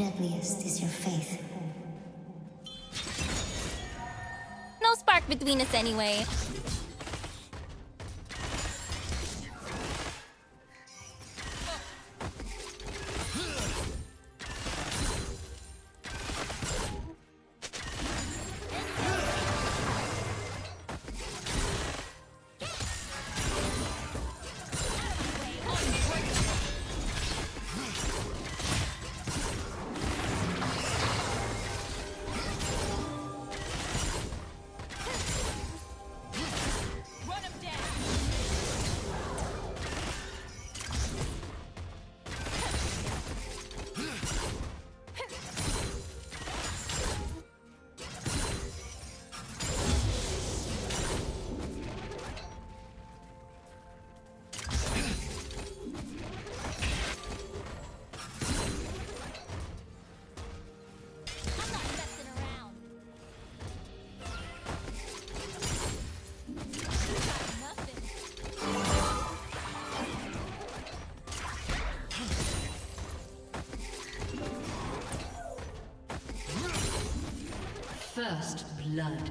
deadliest is your faith. No spark between us anyway. First blood.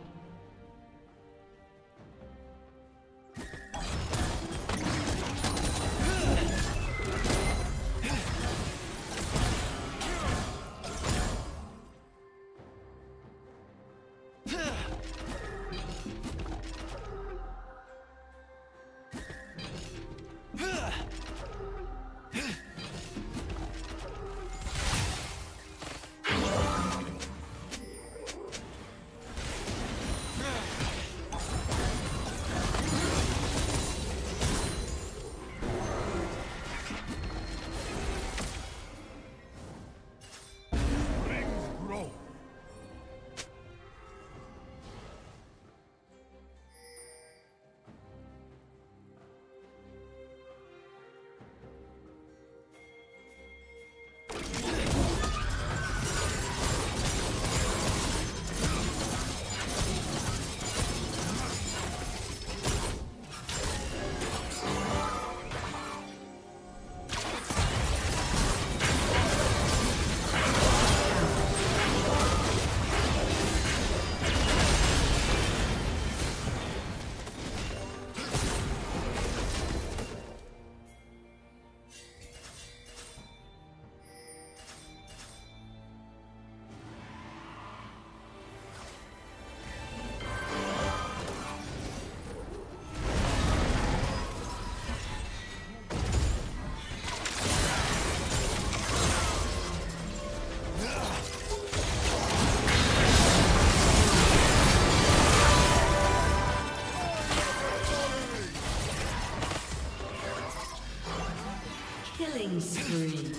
Killing spree.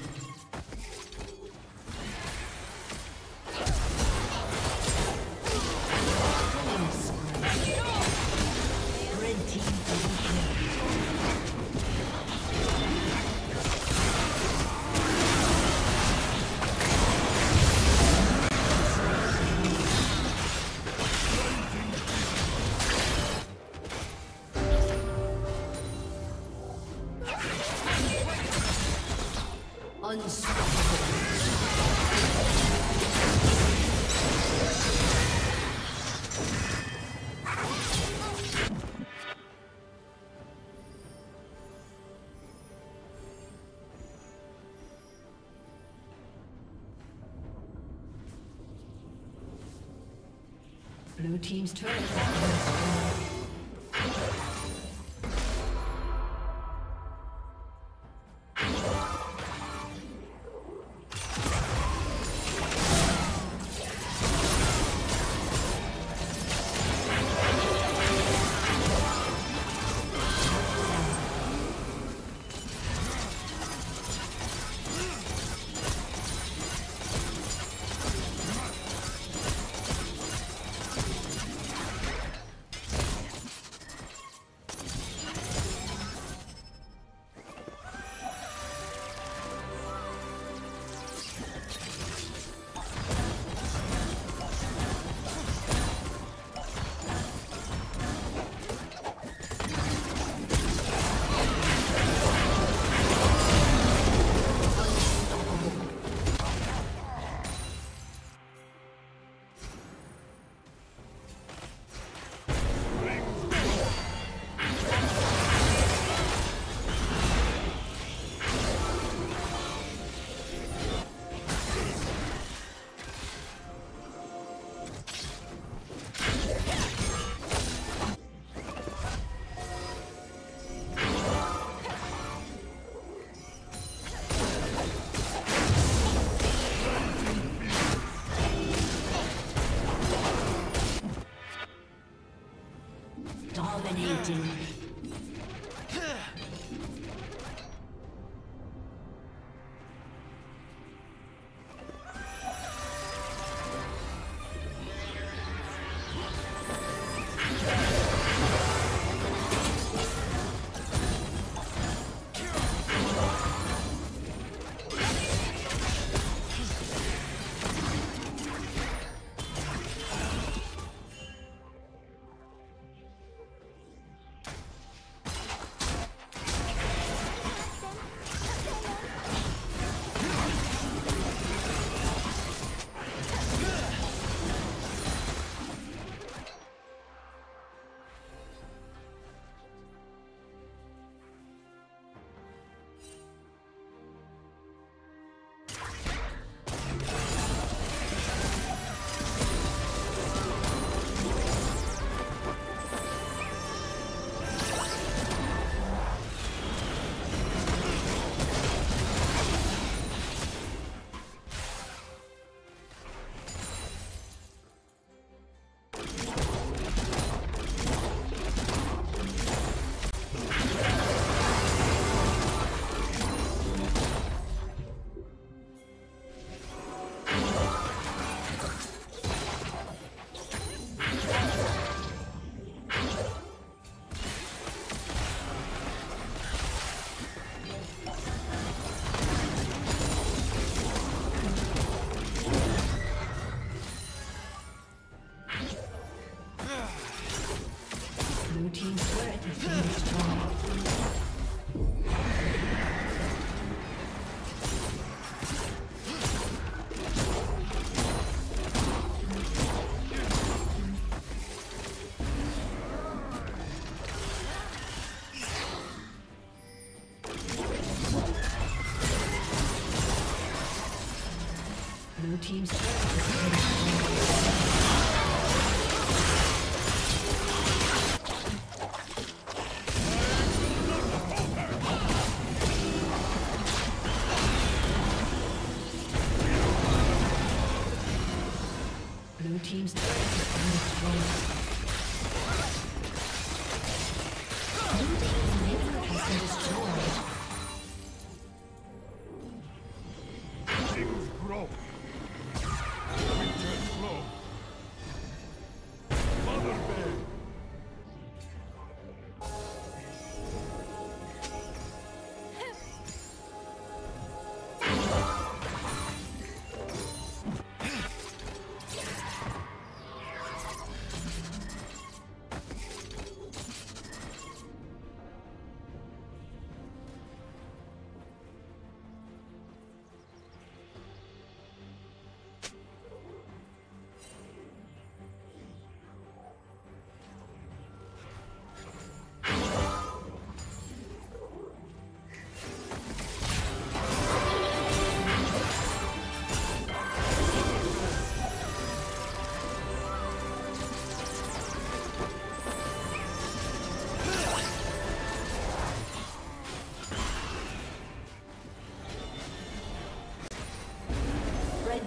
Blue team's turret has been destroyed. Dominating. Team's turret has been destroyed. Blue team's turret has been destroyed. Blue team's turret has been destroyed.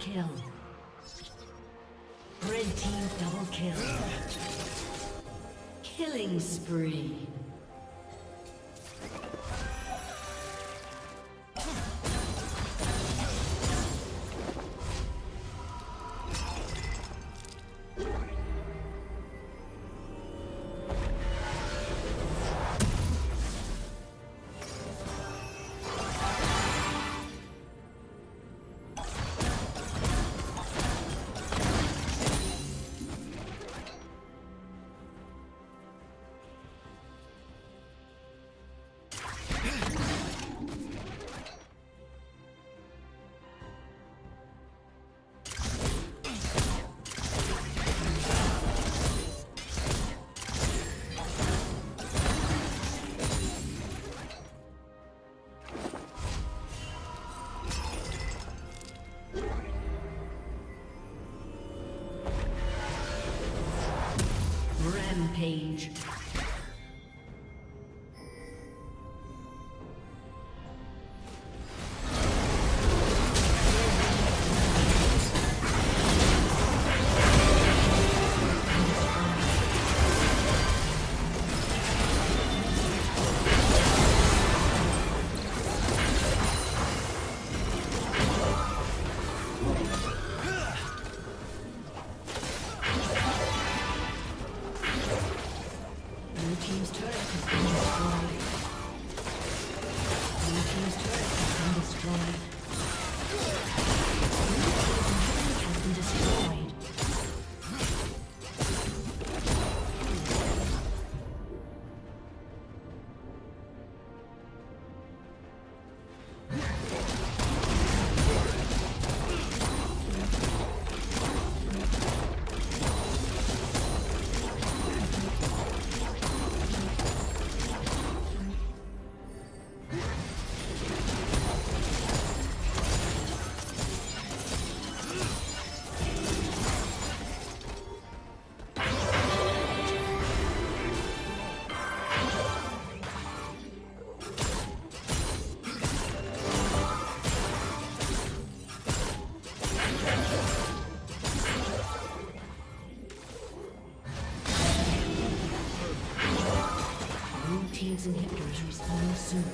Kill. Red team double kill. Killing spree. Page. Inhibitors respond soon.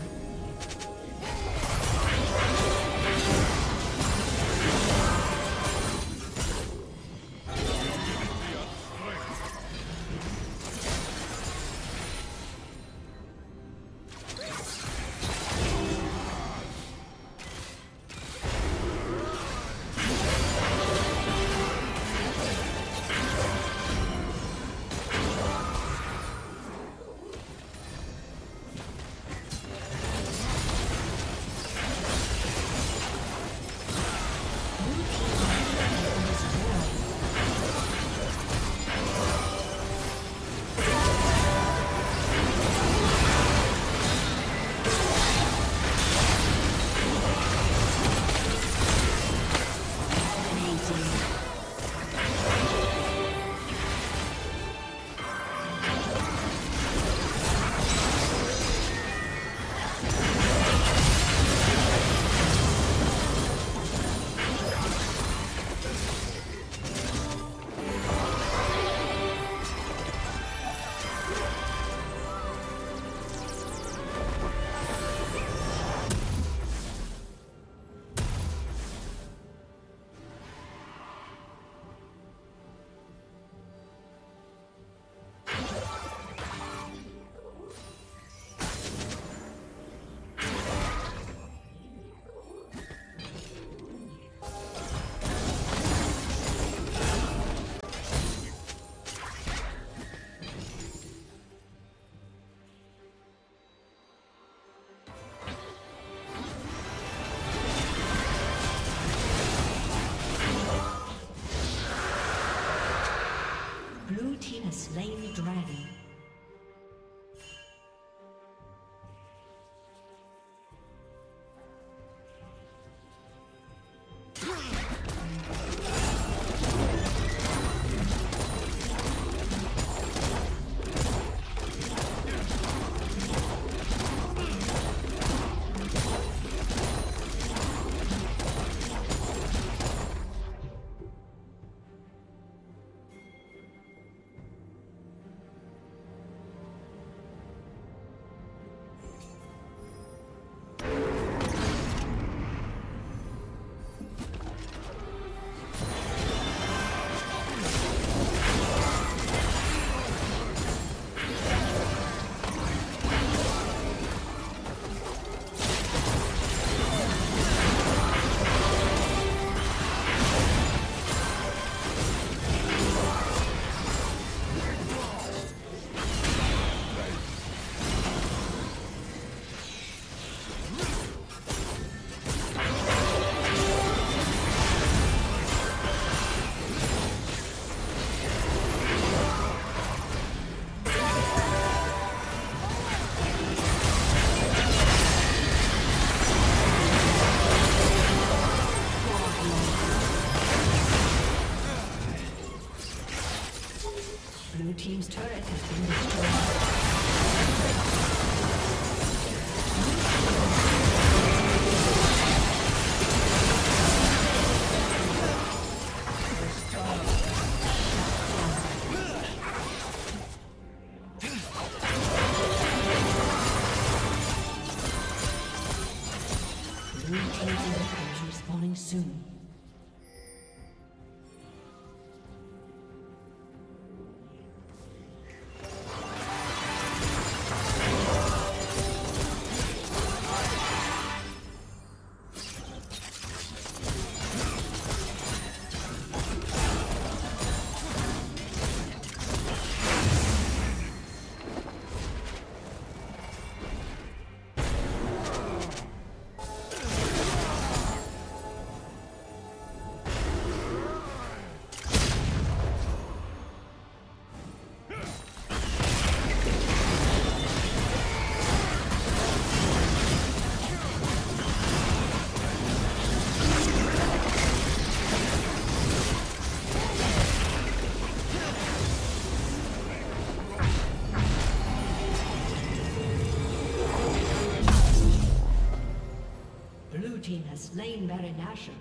Dragon. Team's turret has been destroyed. Slain Baron Nashor.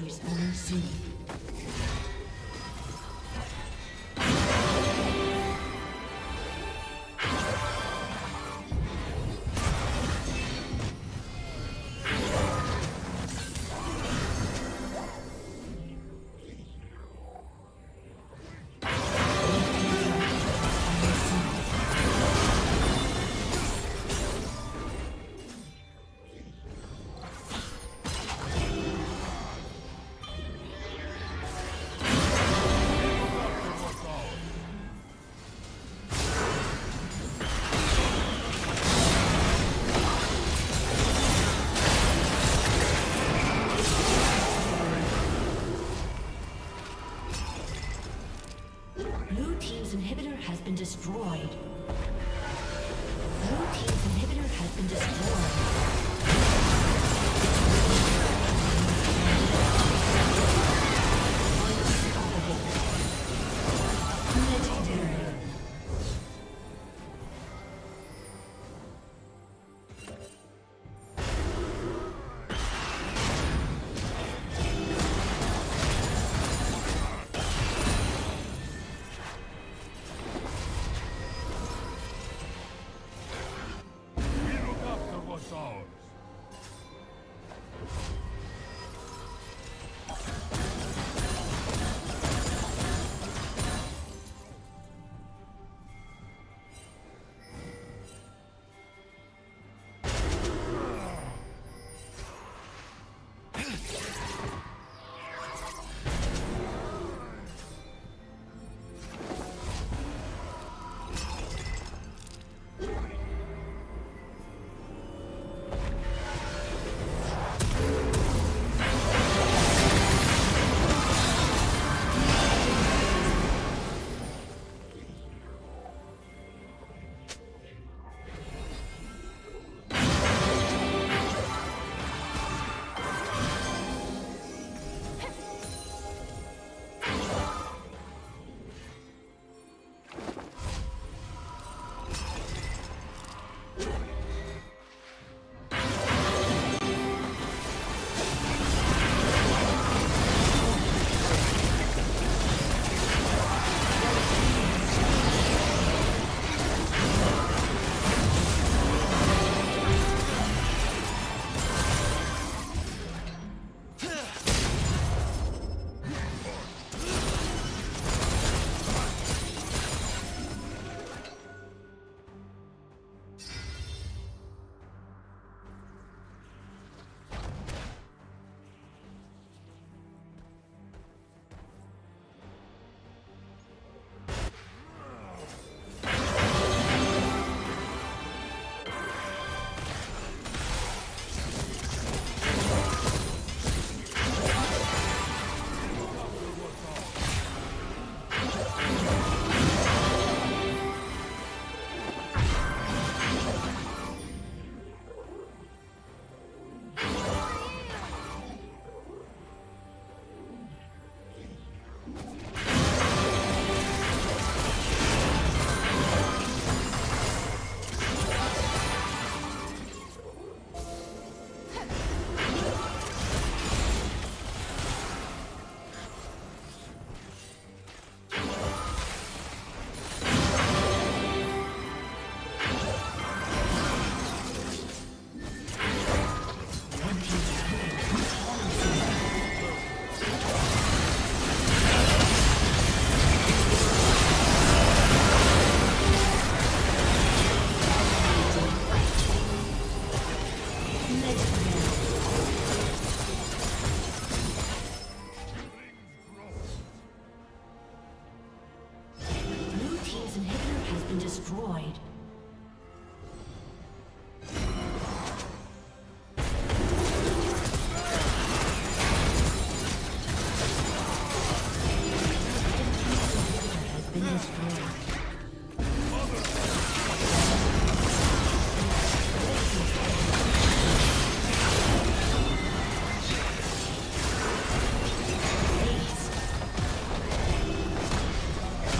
warriors we only see. Destroyed. Blue team's inhibitor has been destroyed.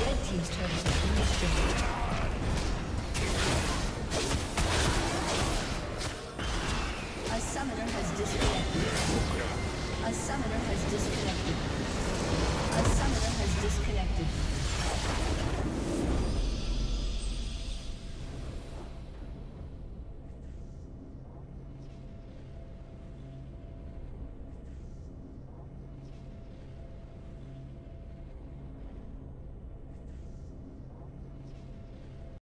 Red team's turret has been destroyed.